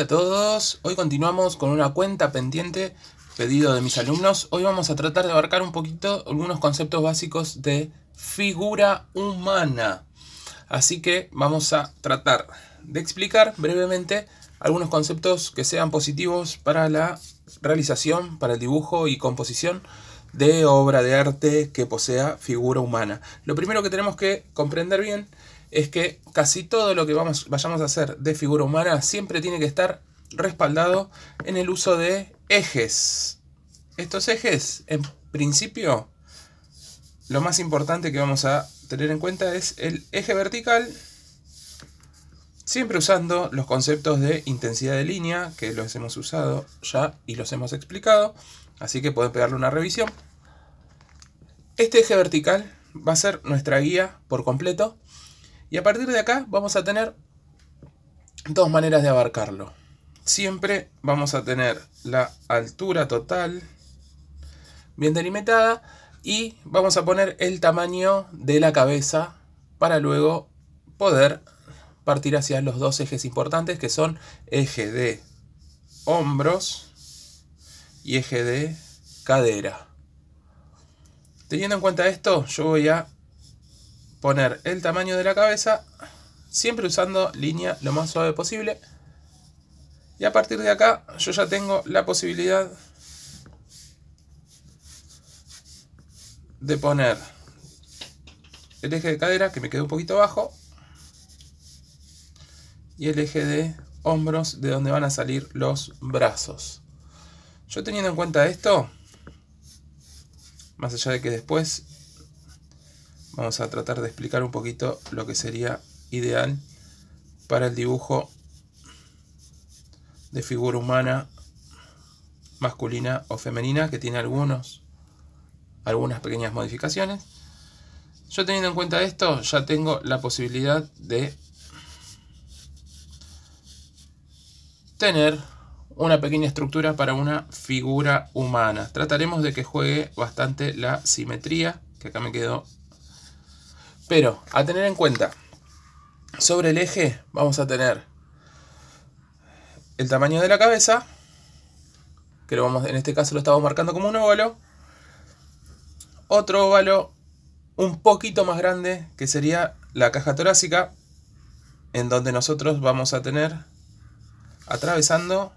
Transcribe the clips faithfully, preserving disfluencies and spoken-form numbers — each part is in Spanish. Hola a todos, hoy continuamos con una cuenta pendiente pedido de mis alumnos. Hoy vamos a tratar de abarcar un poquito algunos conceptos básicos de figura humana. Así que vamos a tratar de explicar brevemente algunos conceptos que sean positivos para la realización, para el dibujo y composición de obra de arte que posea figura humana. Lo primero que tenemos que comprender bien es que casi todo lo que vamos, vayamos a hacer de figura humana siempre tiene que estar respaldado en el uso de ejes. Estos ejes, en principio, lo más importante que vamos a tener en cuenta es el eje vertical, siempre usando los conceptos de intensidad de línea, que los hemos usado ya y los hemos explicado, así que pueden pegarle una revisión. Este eje vertical va a ser nuestra guía por completo. Y a partir de acá vamos a tener dos maneras de abarcarlo. Siempre vamos a tener la altura total bien delimitada y vamos a poner el tamaño de la cabeza para luego poder partir hacia los dos ejes importantes que son eje de hombros y eje de cadera. Teniendo en cuenta esto, yo voy a poner el tamaño de la cabeza, siempre usando línea lo más suave posible. Y a partir de acá yo ya tengo la posibilidad de poner el eje de cadera, que me quedó un poquito bajo, y el eje de hombros, de donde van a salir los brazos. Yo teniendo en cuenta esto, más allá de que después vamos a tratar de explicar un poquito lo que sería ideal para el dibujo de figura humana masculina o femenina, que tiene algunos, algunas pequeñas modificaciones. Yo teniendo en cuenta esto, ya tengo la posibilidad de tener una pequeña estructura para una figura humana. Trataremos de que juegue bastante la simetría, que acá me quedó. Pero a tener en cuenta, sobre el eje vamos a tener el tamaño de la cabeza, que lo vamos, en este caso lo estamos marcando como un óvalo. Otro óvalo un poquito más grande, que sería la caja torácica, en donde nosotros vamos a tener, atravesando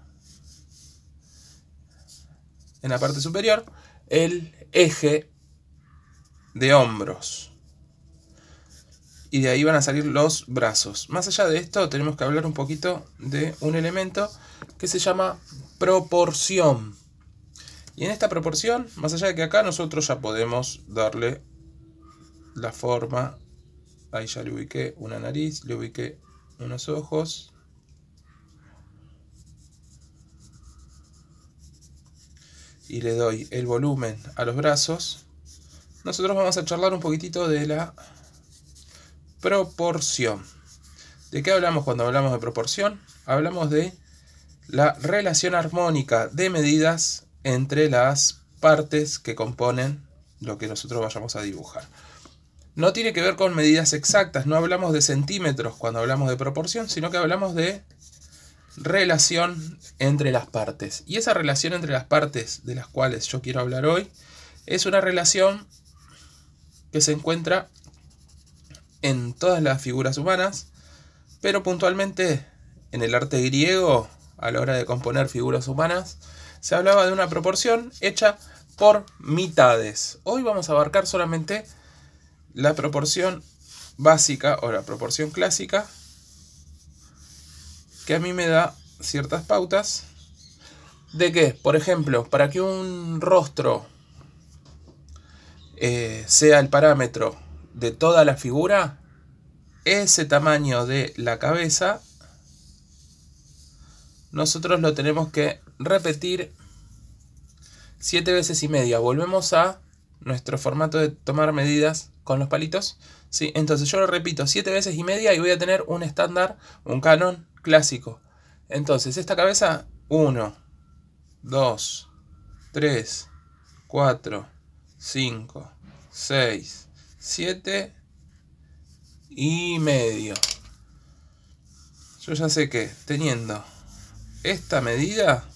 en la parte superior, el eje de hombros. Y de ahí van a salir los brazos. Más allá de esto, tenemos que hablar un poquito de un elemento que se llama proporción. Y en esta proporción, más allá de que acá nosotros ya podemos darle la forma. Ahí ya le ubiqué una nariz, le ubiqué unos ojos. Y le doy el volumen a los brazos. Nosotros vamos a charlar un poquitito de la proporción. ¿De qué hablamos cuando hablamos de proporción? Hablamos de la relación armónica de medidas entre las partes que componen lo que nosotros vayamos a dibujar. No tiene que ver con medidas exactas, no hablamos de centímetros cuando hablamos de proporción, sino que hablamos de relación entre las partes. Y esa relación entre las partes de las cuales yo quiero hablar hoy es una relación que se encuentra en todas las figuras humanas, pero puntualmente en el arte griego, a la hora de componer figuras humanas, se hablaba de una proporción hecha por mitades. Hoy vamos a abarcar solamente la proporción básica o la proporción clásica, que a mí me da ciertas pautas de que, por ejemplo, para que un rostro eh, sea el parámetro de toda la figura, ese tamaño de la cabeza nosotros lo tenemos que repetir siete veces y media. Volvemos a nuestro formato de tomar medidas con los palitos, ¿sí? Entonces yo lo repito siete veces y media y voy a tener un estándar, un canon clásico. Entonces esta cabeza, uno, dos, tres, cuatro, cinco, seis, siete y medio. Yo ya sé que teniendo esta medida,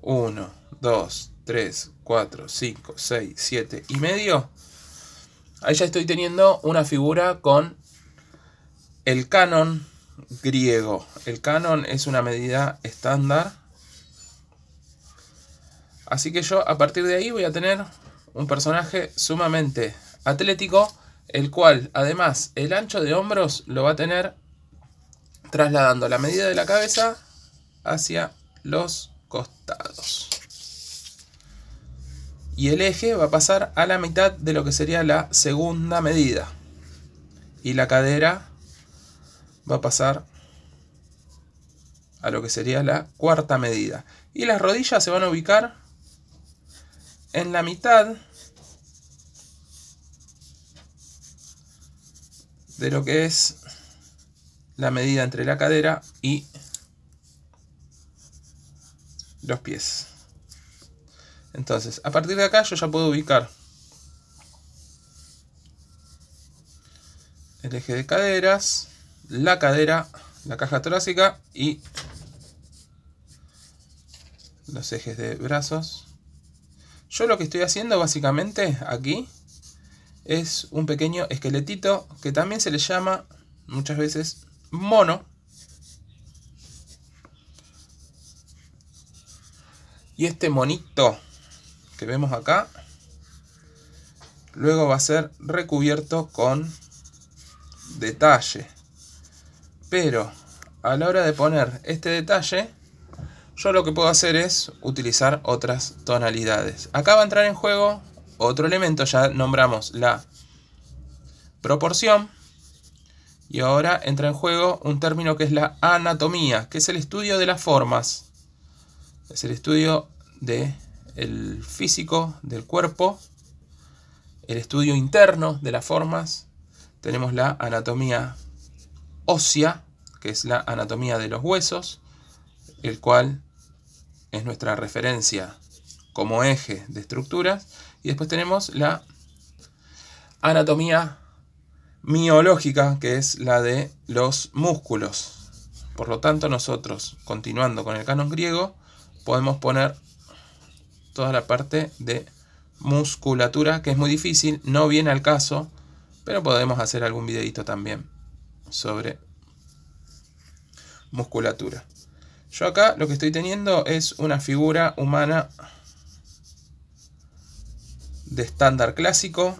uno, dos, tres, cuatro, cinco, seis, siete y medio, ahí ya estoy teniendo una figura con el canon griego. El canon es una medida estándar. Así que yo a partir de ahí voy a tener un personaje sumamente atlético, el cual además el ancho de hombros lo va a tener trasladando la medida de la cabeza hacia los costados. Y el eje va a pasar a la mitad de lo que sería la segunda medida. Y la cadera va a pasar a lo que sería la cuarta medida. Y las rodillas se van a ubicar en la mitad de lo que es la medida entre la cadera y los pies. Entonces, a partir de acá yo ya puedo ubicar el eje de caderas, la cadera, la caja torácica y los ejes de brazos. Yo lo que estoy haciendo básicamente aquí es un pequeño esqueletito que también se le llama muchas veces mono. Y este monito que vemos acá luego va a ser recubierto con detalle. Pero a la hora de poner este detalle, yo lo que puedo hacer es utilizar otras tonalidades. Acá va a entrar en juego otro elemento, ya nombramos la proporción. Y ahora entra en juego un término que es la anatomía, que es el estudio de las formas. Es el estudio del físico, del cuerpo, el estudio interno de las formas. Tenemos la anatomía ósea, que es la anatomía de los huesos, el cual es nuestra referencia como eje de estructuras. Y después tenemos la anatomía miológica, que es la de los músculos. Por lo tanto, nosotros, continuando con el canon griego, podemos poner toda la parte de musculatura, que es muy difícil, no viene al caso, pero podemos hacer algún videito también sobre musculatura. Yo acá lo que estoy teniendo es una figura humana de estándar clásico,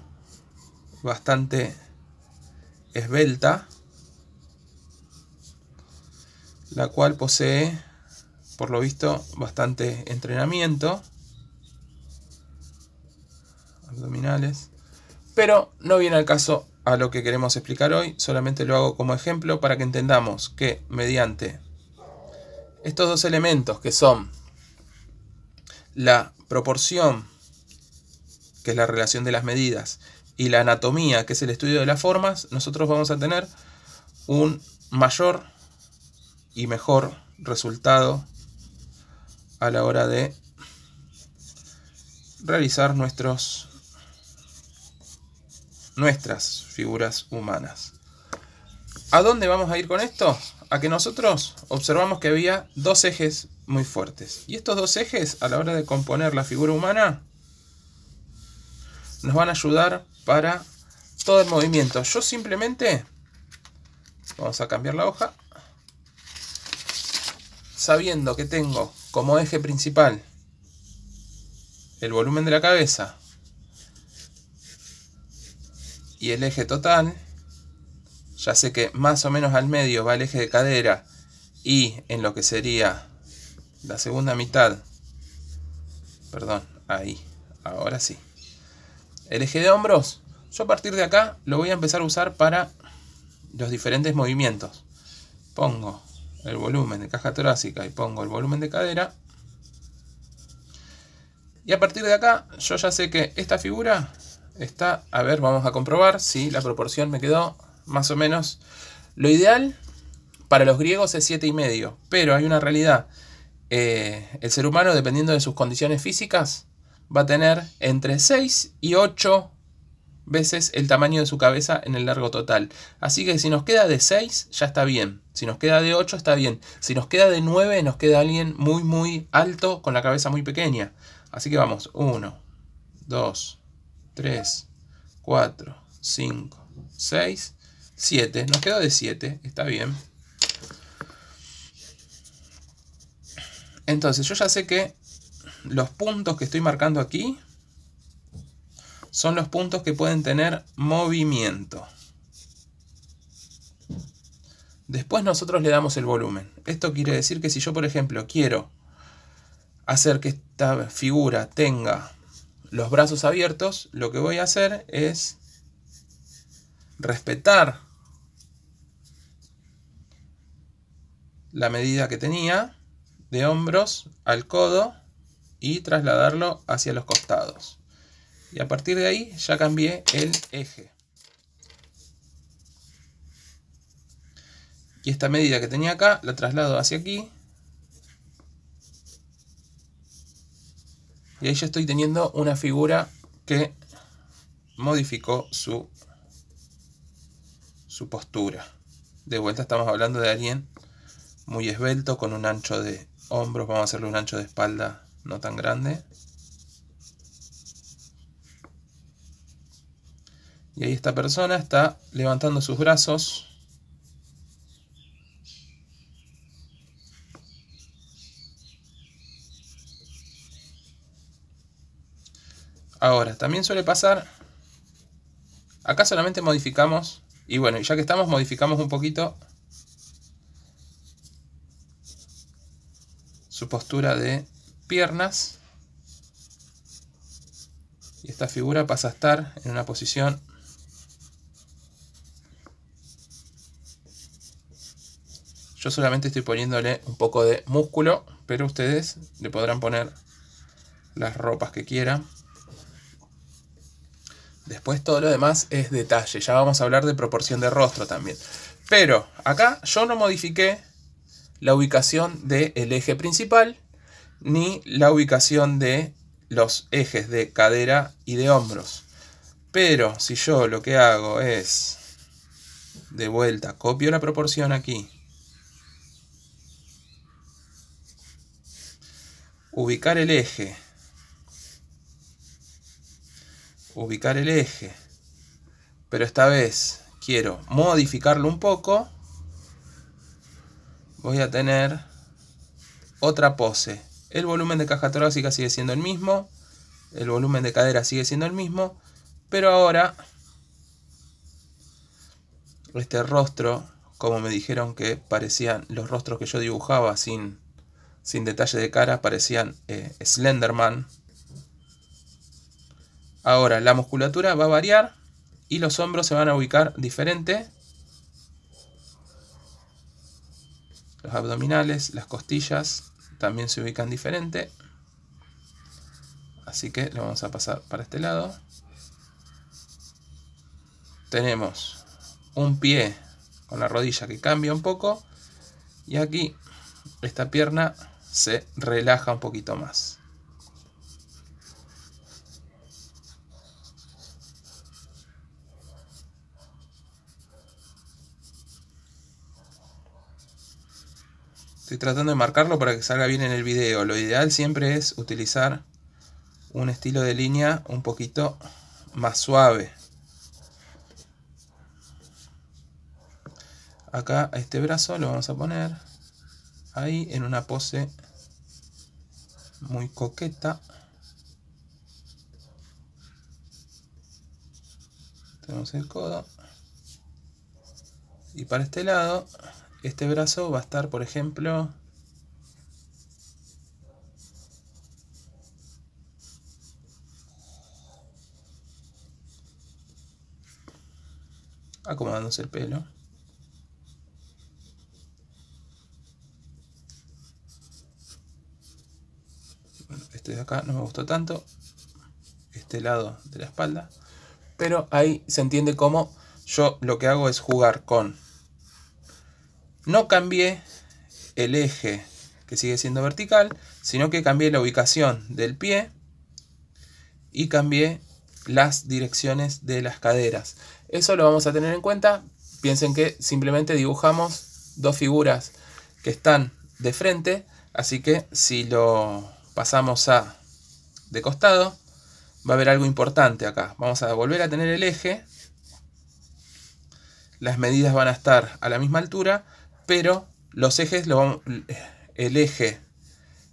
bastante esbelta, la cual posee, por lo visto, bastante entrenamiento, abdominales, pero no viene al caso a lo que queremos explicar hoy, solamente lo hago como ejemplo para que entendamos que mediante estos dos elementos que son la proporción, que es la relación de las medidas, y la anatomía, que es el estudio de las formas, nosotros vamos a tener un mayor y mejor resultado a la hora de realizar nuestros nuestras figuras humanas. ¿A dónde vamos a ir con esto? A que nosotros observamos que había dos ejes muy fuertes. Y estos dos ejes, a la hora de componer la figura humana, nos van a ayudar para todo el movimiento. Yo simplemente, vamos a cambiar la hoja, sabiendo que tengo como eje principal el volumen de la cabeza y el eje total, ya sé que más o menos al medio va el eje de cadera y en lo que sería la segunda mitad, perdón, ahí, ahora sí, el eje de hombros, yo a partir de acá lo voy a empezar a usar para los diferentes movimientos. Pongo el volumen de caja torácica y pongo el volumen de cadera. Y a partir de acá yo ya sé que esta figura está, a ver, vamos a comprobar si la proporción me quedó más o menos. Lo ideal para los griegos es siete y medio, pero hay una realidad. Eh, el ser humano, dependiendo de sus condiciones físicas, va a tener entre seis y ocho veces el tamaño de su cabeza en el largo total. Así que si nos queda de seis, ya está bien. Si nos queda de ocho, está bien. Si nos queda de nueve, nos queda alguien muy, muy alto con la cabeza muy pequeña. Así que vamos. uno, dos, tres, cuatro, cinco, seis, siete. Nos quedó de siete. Está bien. Entonces yo ya sé que los puntos que estoy marcando aquí son los puntos que pueden tener movimiento. Después nosotros le damos el volumen. Esto quiere decir que si yo, por ejemplo, quiero hacer que esta figura tenga los brazos abiertos, lo que voy a hacer es respetar la medida que tenía de hombros al codo y trasladarlo hacia los costados. Y a partir de ahí ya cambié el eje. Y esta medida que tenía acá la traslado hacia aquí. Y ahí ya estoy teniendo una figura que modificó su, su postura. De vuelta estamos hablando de alguien muy esbelto con un ancho de hombros. Vamos a hacerle un ancho de espalda no tan grande. Y ahí esta persona está levantando sus brazos. Ahora, también suele pasar, acá solamente modificamos, y bueno, ya que estamos modificamos un poquito su postura de piernas. Y esta figura pasa a estar en una posición . Yo solamente estoy poniéndole un poco de músculo, pero ustedes le podrán poner las ropas que quieran. Después todo lo demás es detalle, ya vamos a hablar de proporción de rostro también. Pero acá yo no modifiqué la ubicación del eje principal, ni la ubicación de los ejes de cadera y de hombros. Pero si yo lo que hago es, de vuelta, copio la proporción aquí, ubicar el eje, ubicar el eje, pero esta vez quiero modificarlo un poco, voy a tener otra pose. El volumen de caja torácica sigue siendo el mismo, el volumen de cadera sigue siendo el mismo, pero ahora este rostro, como me dijeron que parecían los rostros que yo dibujaba sin... sin detalle de cara, parecían eh, Slenderman. Ahora la musculatura va a variar y los hombros se van a ubicar diferente. Los abdominales, las costillas también se ubican diferente. Así que lo vamos a pasar para este lado. Tenemos un pie con la rodilla que cambia un poco. Y aquí esta pierna se relaja un poquito más. Estoy tratando de marcarlo para que salga bien en el video. Lo ideal siempre es utilizar un estilo de línea un poquito más suave. Acá a este brazo lo vamos a poner ahí en una pose muy coqueta. Tenemos el codo. Y para este lado, este brazo va a estar, por ejemplo, acomodándose el pelo. Este de acá no me gustó tanto, este lado de la espalda, pero ahí se entiende cómo yo lo que hago es jugar con... No cambié el eje, que sigue siendo vertical, sino que cambié la ubicación del pie y cambié las direcciones de las caderas. Eso lo vamos a tener en cuenta. Piensen que simplemente dibujamos dos figuras que están de frente, así que si lo pasamos a de costado, va a haber algo importante acá. Vamos a volver a tener el eje. Las medidas van a estar a la misma altura, pero los ejes, lo vamos, el eje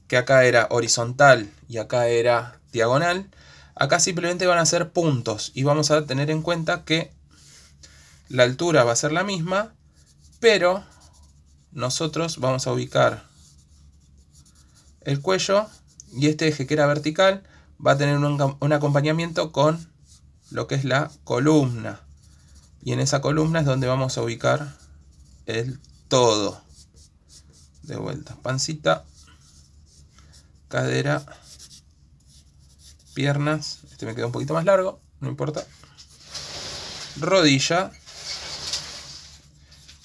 que acá era horizontal y acá era diagonal, acá simplemente van a ser puntos. Y vamos a tener en cuenta que la altura va a ser la misma, pero nosotros vamos a ubicar el cuello y este eje que era vertical va a tener un, un acompañamiento con lo que es la columna. Y en esa columna es donde vamos a ubicar el todo. De vuelta, pancita, cadera, piernas. Este me quedó un poquito más largo, no importa. Rodilla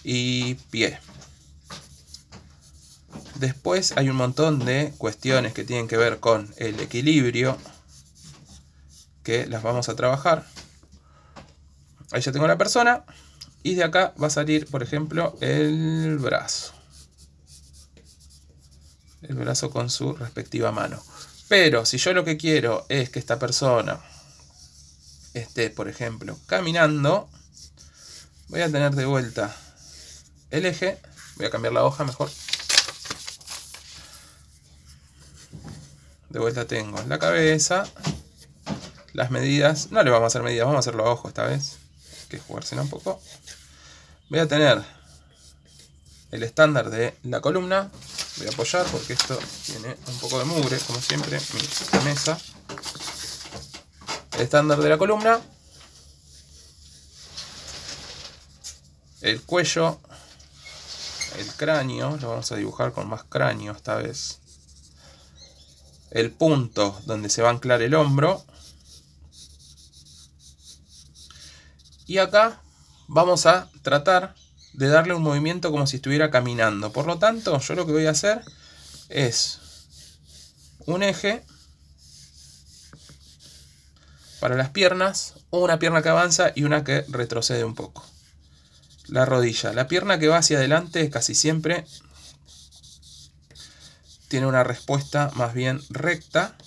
y pie. Después hay un montón de cuestiones que tienen que ver con el equilibrio, que las vamos a trabajar. Ahí ya tengo la persona. Y de acá va a salir, por ejemplo, el brazo. El brazo con su respectiva mano. Pero si yo lo que quiero es que esta persona esté, por ejemplo, caminando, voy a tener de vuelta el eje. Voy a cambiar la hoja mejor. De vuelta tengo la cabeza, las medidas. No le vamos a hacer medidas, vamos a hacerlo a ojo esta vez. Hay que jugársela un poco. Voy a tener el estándar de la columna. Voy a apoyar porque esto tiene un poco de mugre, como siempre, mi mesa. El estándar de la columna. El cuello. El cráneo. Lo vamos a dibujar con más cráneo esta vez. El punto donde se va a anclar el hombro. Y acá vamos a tratar de darle un movimiento como si estuviera caminando. Por lo tanto, yo lo que voy a hacer es un eje para las piernas, una pierna que avanza y una que retrocede un poco. La rodilla. La pierna que va hacia adelante casi siempre tiene una respuesta más bien recta.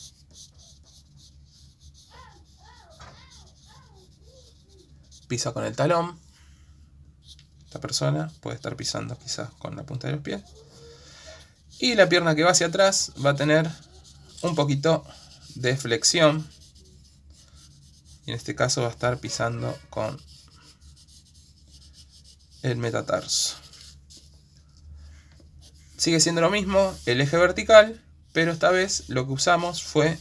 Pisa con el talón. Esta persona puede estar pisando quizás con la punta de los pies. Y la pierna que va hacia atrás va a tener un poquito de flexión. Y en este caso va a estar pisando con el metatarso. Sigue siendo lo mismo el eje vertical, pero esta vez lo que usamos fue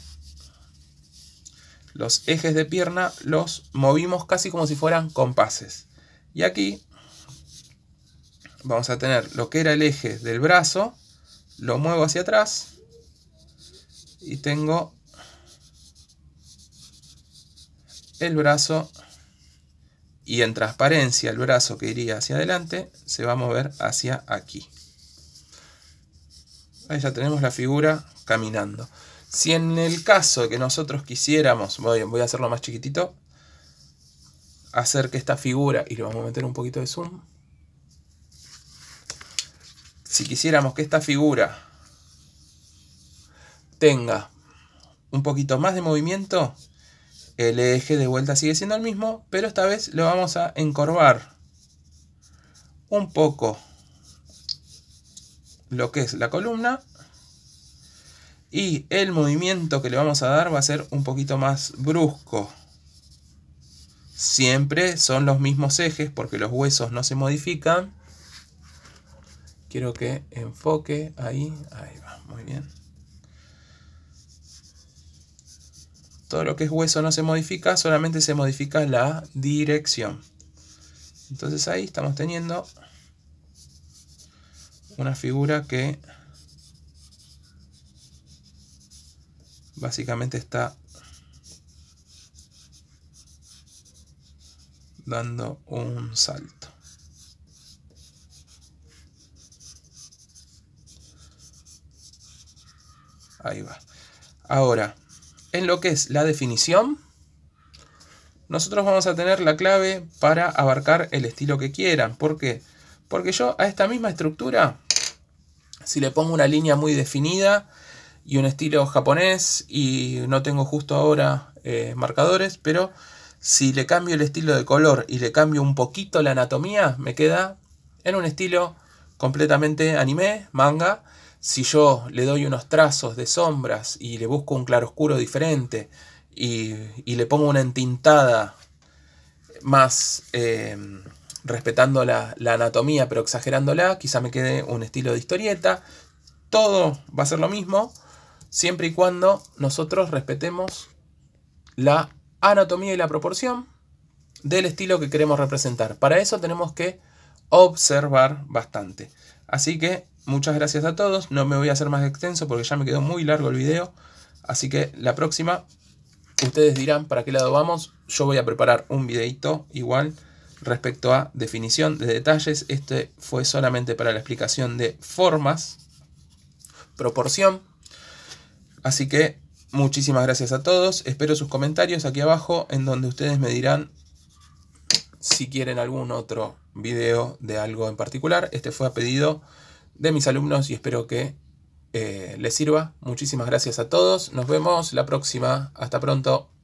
los ejes de pierna, los movimos casi como si fueran compases. Y aquí vamos a tener lo que era el eje del brazo, lo muevo hacia atrás y tengo el brazo, y en transparencia el brazo que iría hacia adelante se va a mover hacia aquí. Ahí ya tenemos la figura caminando. Si en el caso de que nosotros quisiéramos, voy, voy a hacerlo más chiquitito, hacer que esta figura, y le vamos a meter un poquito de zoom, si quisiéramos que esta figura tenga un poquito más de movimiento, el eje de vuelta sigue siendo el mismo, pero esta vez lo vamos a encorvar un poco lo que es la columna. Y el movimiento que le vamos a dar va a ser un poquito más brusco. Siempre son los mismos ejes porque los huesos no se modifican. Quiero que enfoque ahí. Ahí va, muy bien. Todo lo que es hueso no se modifica, solamente se modifica la dirección. Entonces ahí estamos teniendo una figura que básicamente está dando un salto. Ahí va. Ahora, en lo que es la definición, nosotros vamos a tener la clave para abarcar el estilo que quieran. ¿Por qué? Porque yo a esta misma estructura, si le pongo una línea muy definida y un estilo japonés, y no tengo justo ahora eh, marcadores, pero si le cambio el estilo de color y le cambio un poquito la anatomía, me queda en un estilo completamente anime, manga. Si yo le doy unos trazos de sombras y le busco un claroscuro diferente y, y le pongo una entintada más eh, respetando la, la anatomía pero exagerándola, quizá me quede un estilo de historieta. Todo va a ser lo mismo, siempre y cuando nosotros respetemos la anatomía y la proporción del estilo que queremos representar. Para eso tenemos que observar bastante. Así que muchas gracias a todos. No me voy a hacer más extenso porque ya me quedó muy largo el video. Así que la próxima, ustedes dirán para qué lado vamos. Yo voy a preparar un videito igual respecto a definición de detalles. Este fue solamente para la explicación de formas, proporción. Así que muchísimas gracias a todos. Espero sus comentarios aquí abajo, en donde ustedes me dirán si quieren algún otro video de algo en particular. Este fue a pedido de mis alumnos y espero que eh, les sirva. Muchísimas gracias a todos. Nos vemos la próxima. Hasta pronto.